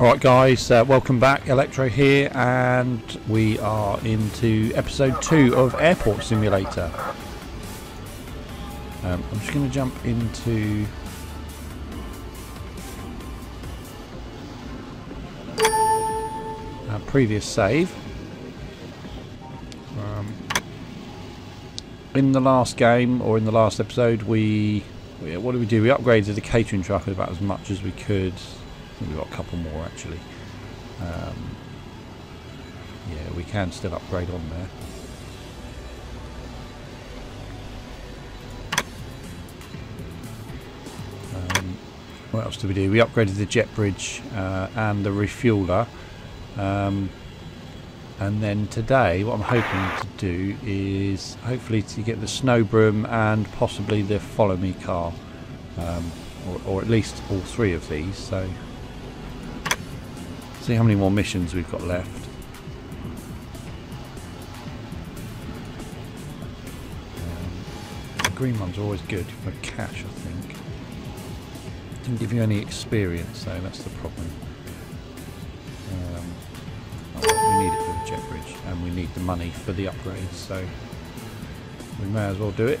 Alright guys, welcome back, Electro here, and we are into episode 2 of Airport Simulator. I'm just going to jump into... our previous save. In the last game, or in the last episode, what did? We upgraded the catering truck about as much as we could. We've got a couple more actually. Yeah, we can still upgrade on there. What else did we do? We upgraded the jet bridge and the refueler. And then today, what I'm hoping to do is hopefully to get the snow broom and possibly the follow me car, or at least all three of these. So. See how many more missions we've got left. The green ones are always good for cash, I think. Didn't give you any experience though, that's the problem. We need it for the jet bridge and we need the money for the upgrades, so we may as well do it.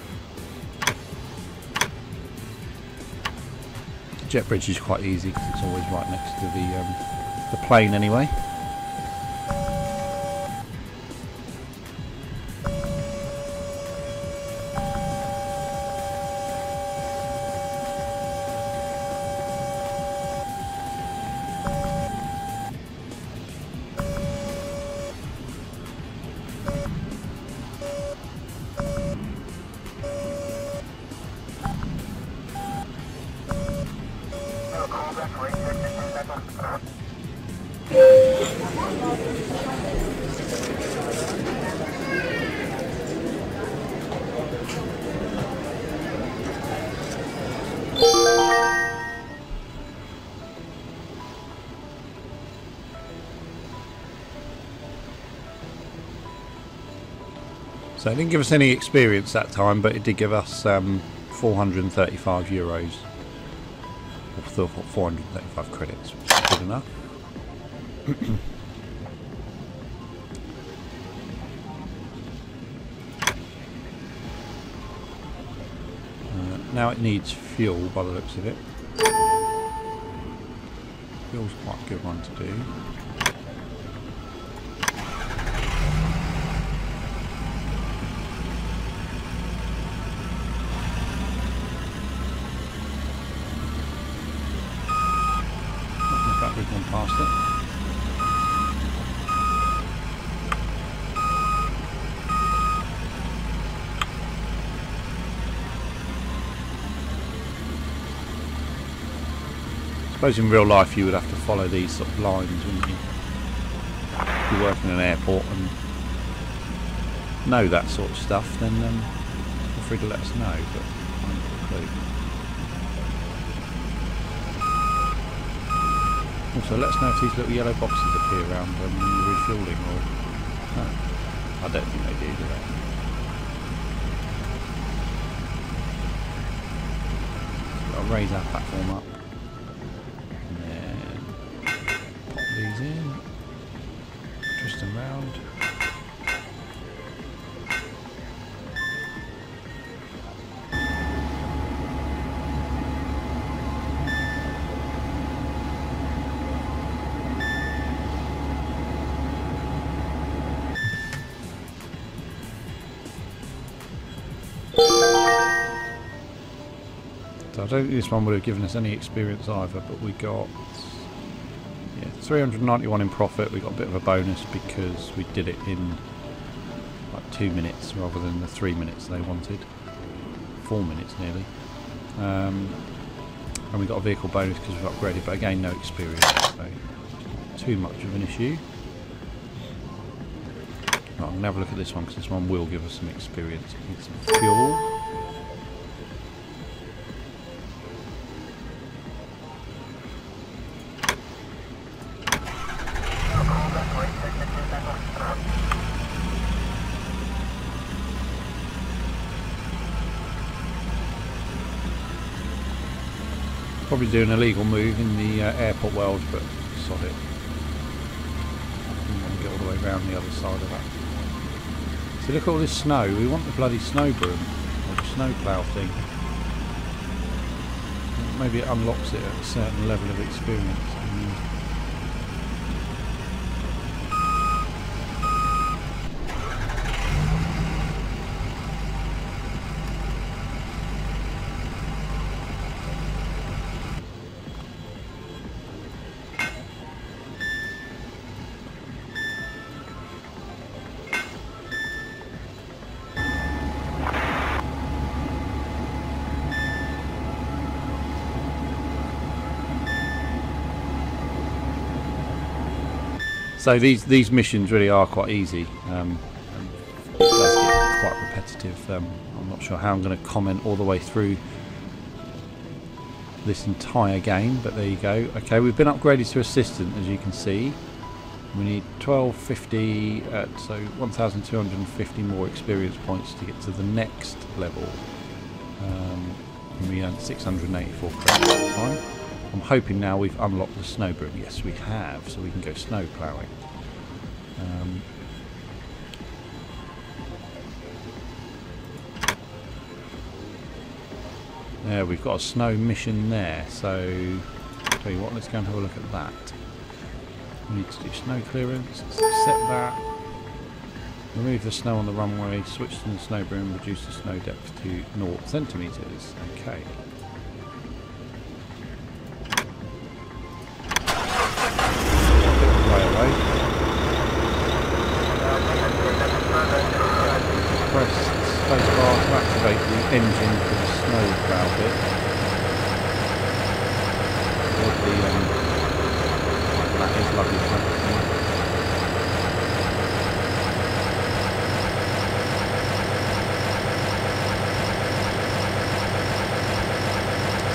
The jet bridge is quite easy because it's always right next to the plane anyway. So it didn't give us any experience that time, but it did give us €435, or 435 credits, which is good enough. Now it needs fuel by the looks of it. Fuel's quite a good one to do. I suppose in real life you would have to follow these sort of lines, wouldn't you? If you work in an airport and know that sort of stuff, then feel free to let us know, but I haven't got a clue. Also, let us know if these little yellow boxes appear around when you're refueling, or... no, I don't think they do that. I'll raise our platform up. So I don't think this one would have given us any experience either, but we got 391 in profit. We got a bit of a bonus because we did it in like 2 minutes rather than the 3 minutes they wanted. 4 minutes nearly. And we got a vehicle bonus because we've upgraded, but again no experience, so too much of an issue. Right, I'm going to have a look at this one because this one will give us some experience. It needs some fuel. Probably do an illegal move in the airport world, but it's of it. And get all the way around the other side of that. So look at all this snow. We want the bloody snow broom or the snow plough thing. Maybe it unlocks it at a certain level of experience. So these missions really are quite easy. It does get quite repetitive. I'm not sure how I'm going to comment all the way through this entire game, but there you go. Okay, we've been upgraded to assistant, as you can see. We need 1250, so 1,250 more experience points to get to the next level. And we earned 684 credits at the time. I'm hoping now we've unlocked the snow broom. Yes, we have, so we can go snow ploughing. There, we've got a snow mission there, so tell you what, let's go and have a look at that. We need to do snow clearance, let's accept that. Remove the snow on the runway, switch to the snow broom, reduce the snow depth to 0 centimetres. Okay.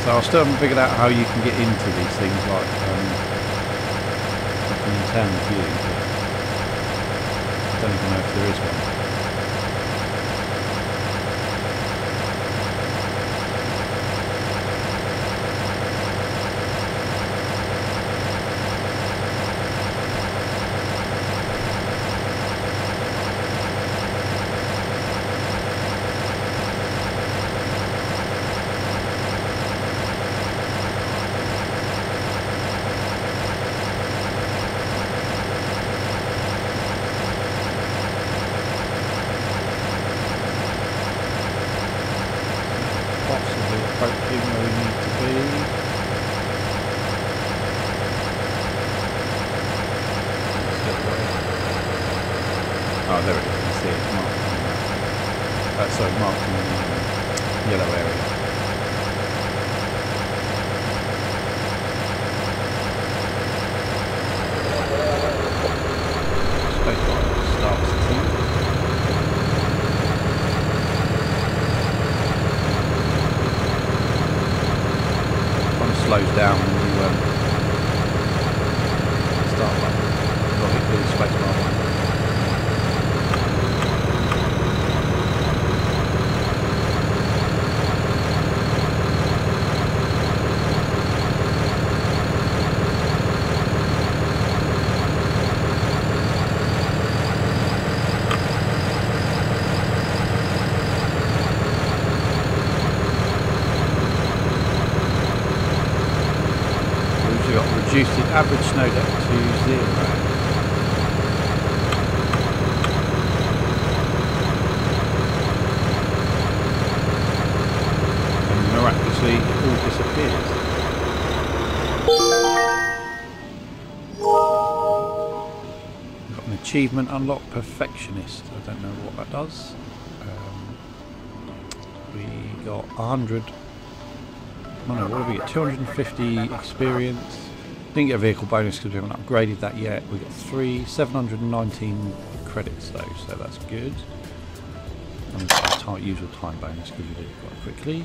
So I still haven't figured out how you can get into these things like an internal view. I don't even know if there is one. Oh, there it is, you can see it's marked in the yellow area. Spacebar starts the thing. Kind of slows down when you start like logically the spacebar. Reduce the average snow depth to 0. And miraculously it all disappears. We've got an achievement unlocked, perfectionist. I don't know what that does. We got 100. Oh no, what did we get? 250 experience. Didn't get a vehicle bonus because we haven't upgraded that yet. We got 719 credits though, so that's good. And we've got a usual time bonus because we did it quite quickly.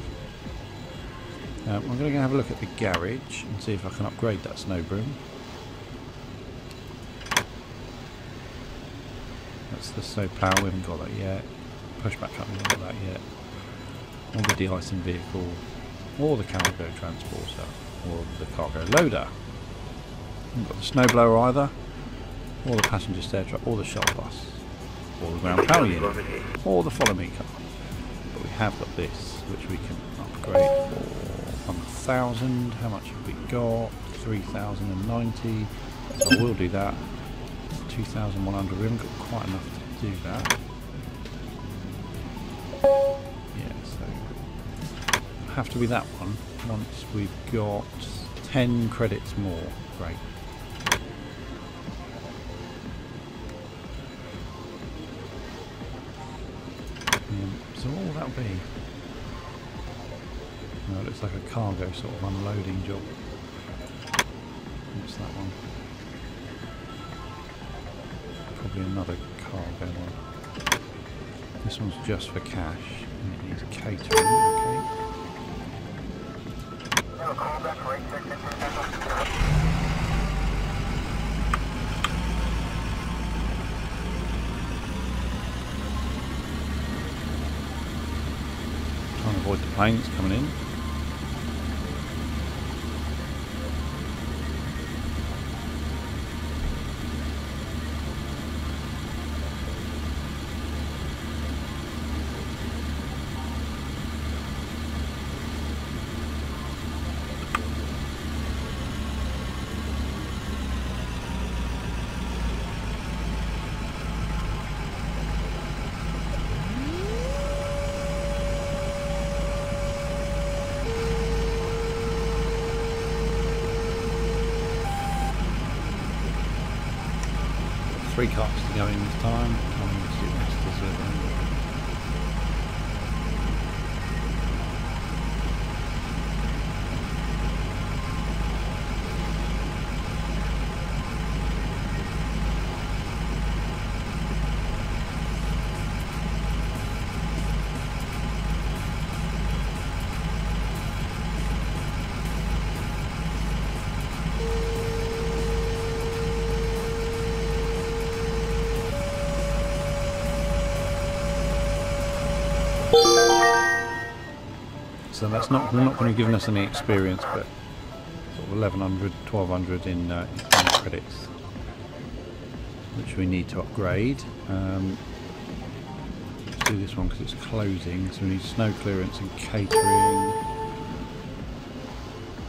I'm going to go have a look at the garage and see if I can upgrade that snow broom. That's the snow plough, we haven't got that yet. Pushback truck, we haven't got that yet. Or the de-icing vehicle, or the cargo transporter, or the cargo loader. Haven't got the snowblower either, or the passenger stair truck, or the shuttle bus, or the ground power unit, or the follow me car. But we have got this, which we can upgrade for 1,000. How much have we got? 3,090. So we'll do that. 2,100. We haven't got quite enough to do that. Yeah, so it'll have to be that one once we've got 10 credits more. Great. So what will that be? No, it looks like a cargo sort of unloading job. What's that one? Probably another cargo one. This one's just for cash and it needs catering. Okay. Trying to avoid the plane that's coming in. Three cars to go in this time. So that's not going to give us any experience, but sort of 1,100, 1,200 in credits, which we need to upgrade. Let's do this one because it's closing, so we need snow clearance and catering.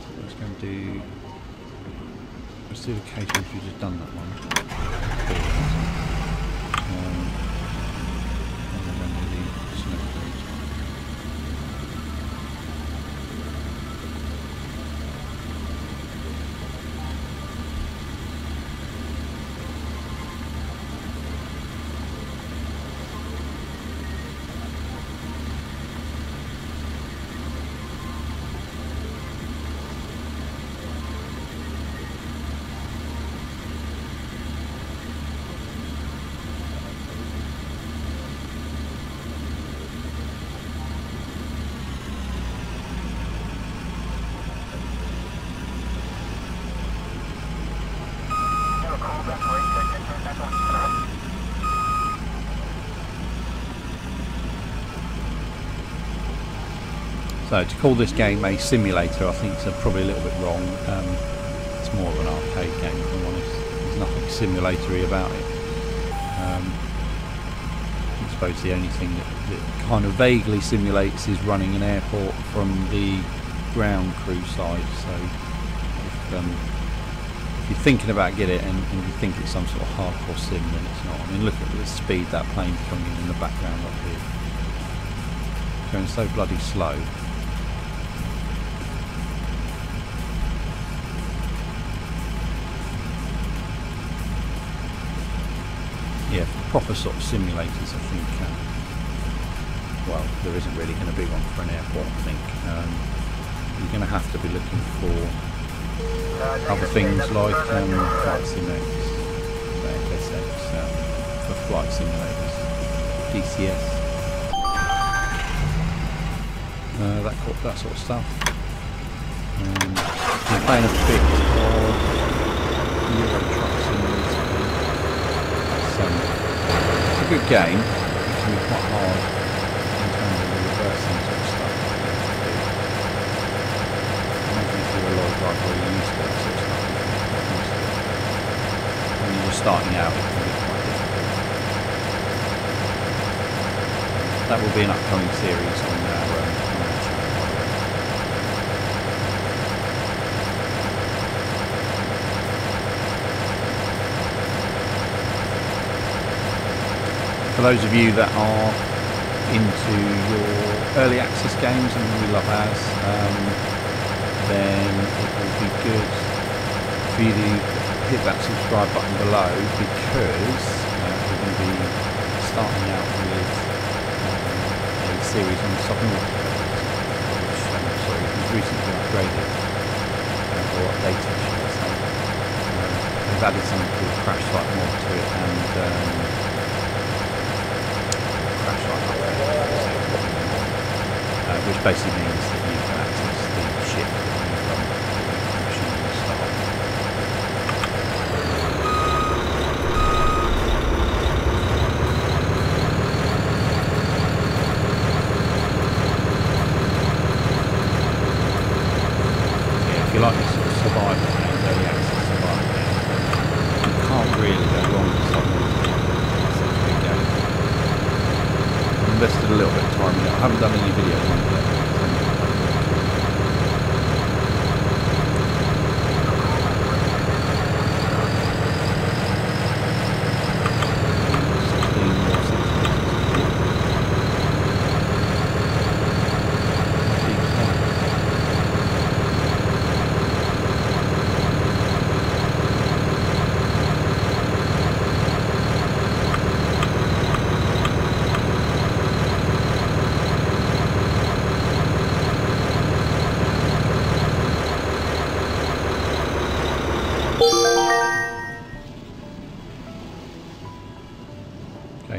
So let's go and do. Let's do the catering because we've just done that one. So to call this game a simulator, I think it's probably a little bit wrong. It's more of an arcade game, if I'm honest. There's nothing simulatory about it. I suppose the only thing that kind of vaguely simulates is running an airport from the ground crew side. So if you're thinking about getting it and you think it's some sort of hardcore sim, then it's not. I mean, look at the speed that plane's coming in the background up here. It's going so bloody slow. Yeah, for proper sort of simulators, I think, well, there isn't really going to be one for an airport, I think. You're going to have to be looking for other things like flight simulators, for flight simulators, DCS, that sort of stuff. I'm playing a bit of Eurotruck simulators. It's a good game. It can be quite hard in terms of the reversing sort of stuff. I'm not going to do a lot of like really useful sort of stuff. starting out. That will be an upcoming series on our channel. For those of you that are into your early access games and we love ours, then it will be good for you to hit that subscribe button below, because we're going to be starting out with a series on Subnautica, which was recently upgraded or updated, should I say. They've added something called Crashlight mod to it, and Crashlight which basically means that you can access the ship that you run that you crash and start. Like this sort of survival game, early access survival game. You can't really go wrong with something. It's such a big game. I've invested a little bit of time in it. I haven't done any videos on it yet.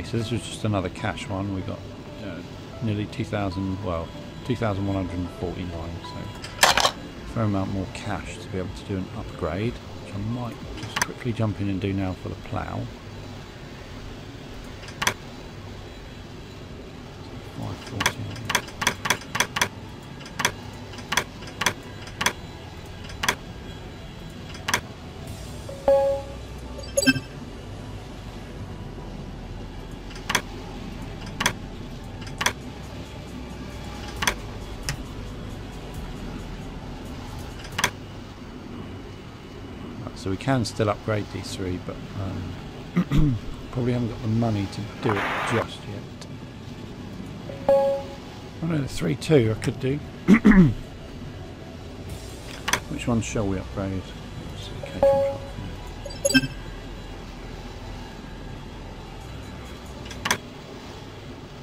So this was just another cash one. We got nearly 2,000, well, 2,149, so a fair amount more cash to be able to do an upgrade, which I might just quickly jump in and do now for the plough. 540. So we can still upgrade these three, but probably haven't got the money to do it just yet. Oh no, the 3-2 I could do. Which one shall we upgrade? So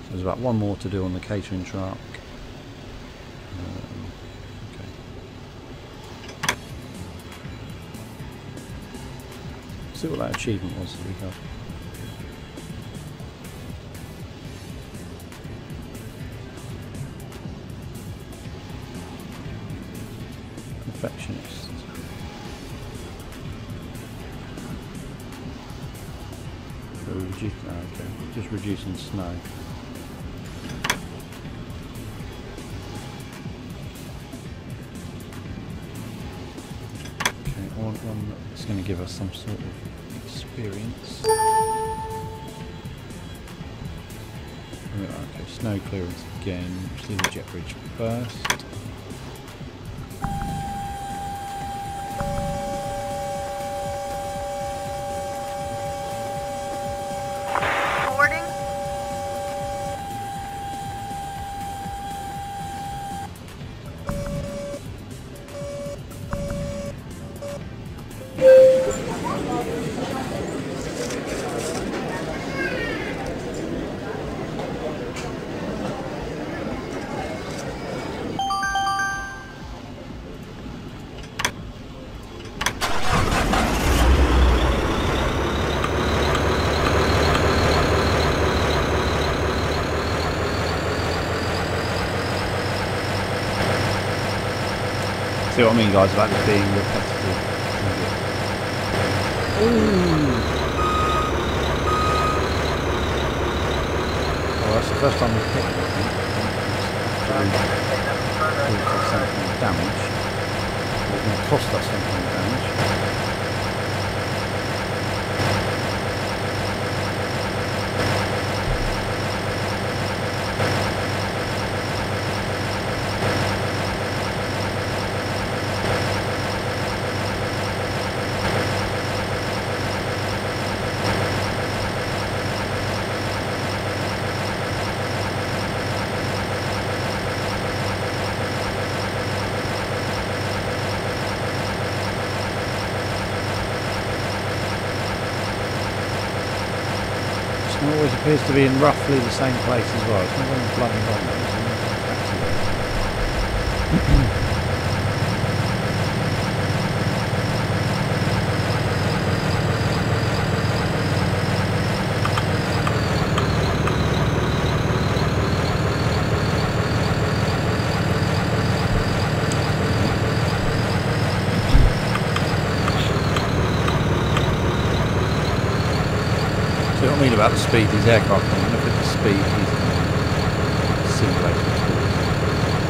there's about one more to do on the catering truck. See what that achievement was that we got. Perfectionist. So we reduce, okay, just reducing snow. One that's going to give us some sort of experience. Okay, snow clearance again. We'll see the jet bridge first. See what I mean, guys, about this being repetitive. Well, that's the first time we've hit it, I think. It's going to cause us damage. It's going to cost us some damage. and it always appears to be in roughly the same place as well. It's not going bloody long, about the speed these aircraft are coming. Look at the speed these simulation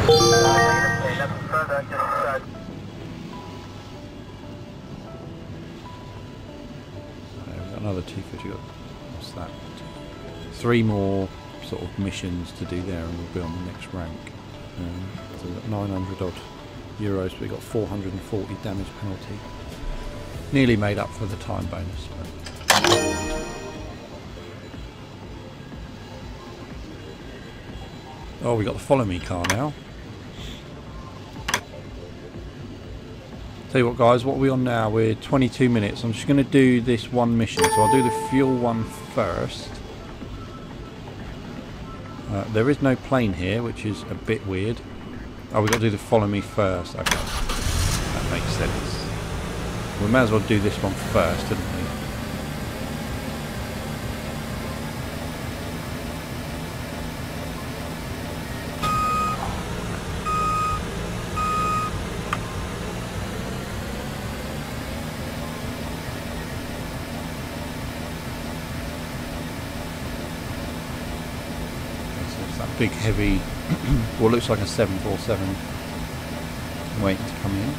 tools. So we've got another 250. What's that? 3 more sort of missions to do there, and we'll be on the next rank. So we've got 900 odd euros, but we've got 440 damage penalty. Nearly made up for the time bonus. But oh, we got the follow me car now. Tell you what guys, what are we on now? We're 22 minutes. I'm just going to do this one mission. So I'll do the fuel one first. There is no plane here, which is a bit weird. Oh, we've got to do the follow me first. Okay. That makes sense. We may as well do this one first, didn't we? Big heavy, well, looks like a 747 waiting to come in.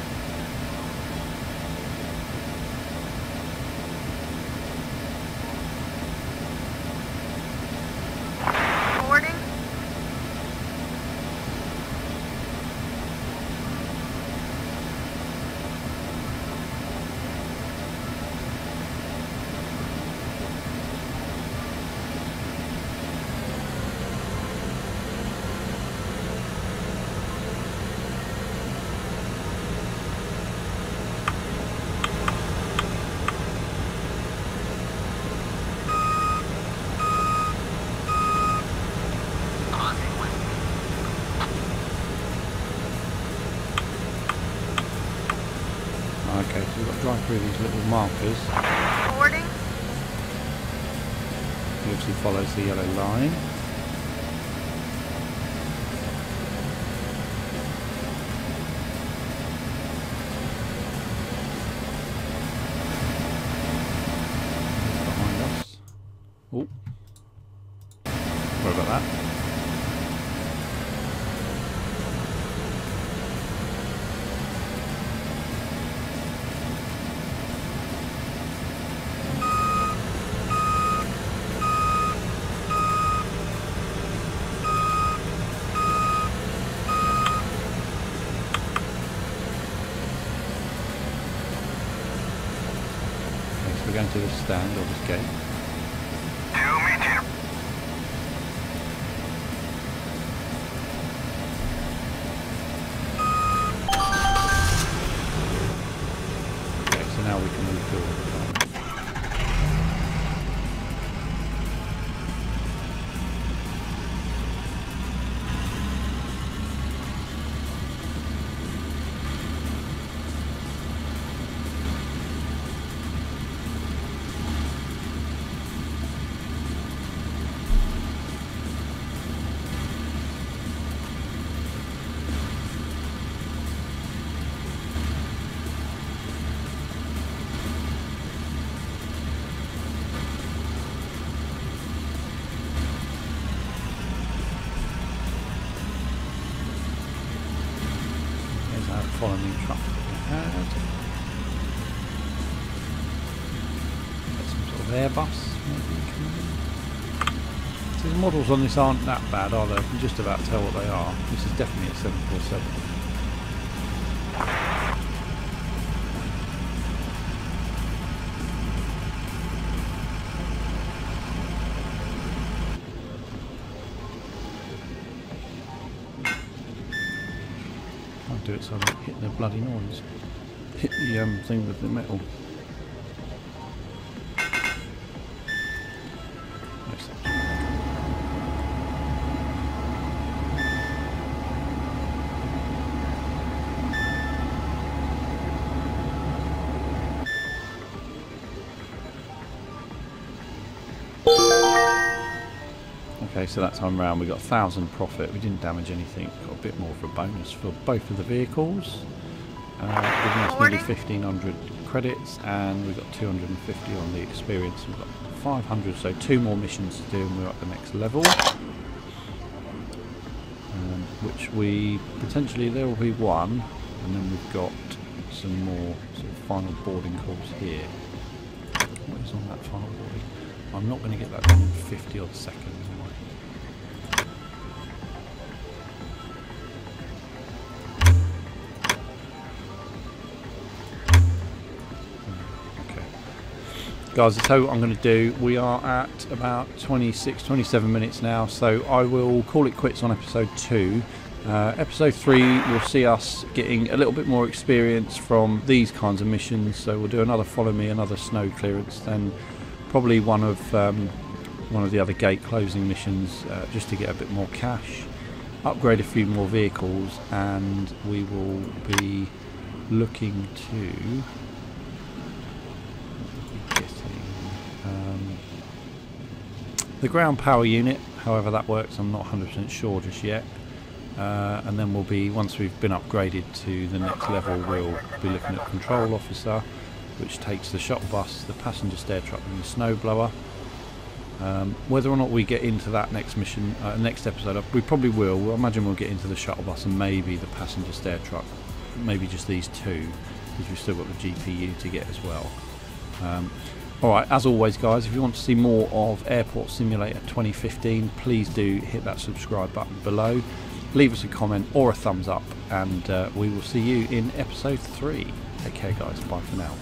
Markers. Boarding. He obviously follows the yellow line. He's behind us. Oh. Sorry about that. To the stand or this gate. Okay, so now we can move forward. Following truck had. Got some sort of Airbus maybe. So the models on this aren't that bad, are they? I can just about tell what they are. This is definitely a 747. Do it so I don't hit the bloody noise. Hit the thing with the metal. Nice. Okay, so that time round we got 1,000 profit. We didn't damage anything. Got a bit more of a bonus for both of the vehicles. Giving us nearly 1,500 credits, and we got 250 on the experience. We've got 500, so 2 more missions to do, and we're at the next level. Which we potentially, there will be one, and then we've got some more sort of final boarding calls here. What is on that final boarding? I'm not going to get that done in 50 odd seconds, am I? Okay. Guys, that's how I'm going to do. We are at about 26, 27 minutes now, so I will call it quits on episode 2. Episode 3 will see us getting a little bit more experience from these kinds of missions, so we'll do another follow me, another snow clearance, then probably one of the other gate closing missions, just to get a bit more cash, upgrade a few more vehicles, and we will be looking to the ground power unit. However that works, I'm not 100% sure just yet. And then we'll be, once we've been upgraded to the next level, we'll be looking at control officer, which takes the shop bus, the passenger stair truck and the snow blower. Whether or not we get into that next mission, next episode, we probably will. We'll imagine we'll get into the shuttle bus and maybe the passenger stair truck, maybe just these two, because we've still got the GPU to get as well. Alright, as always guys, if you want to see more of Airport Simulator 2015, please do hit that subscribe button below. Leave us a comment or a thumbs up, and we will see you in episode 3. Take care guys, bye for now.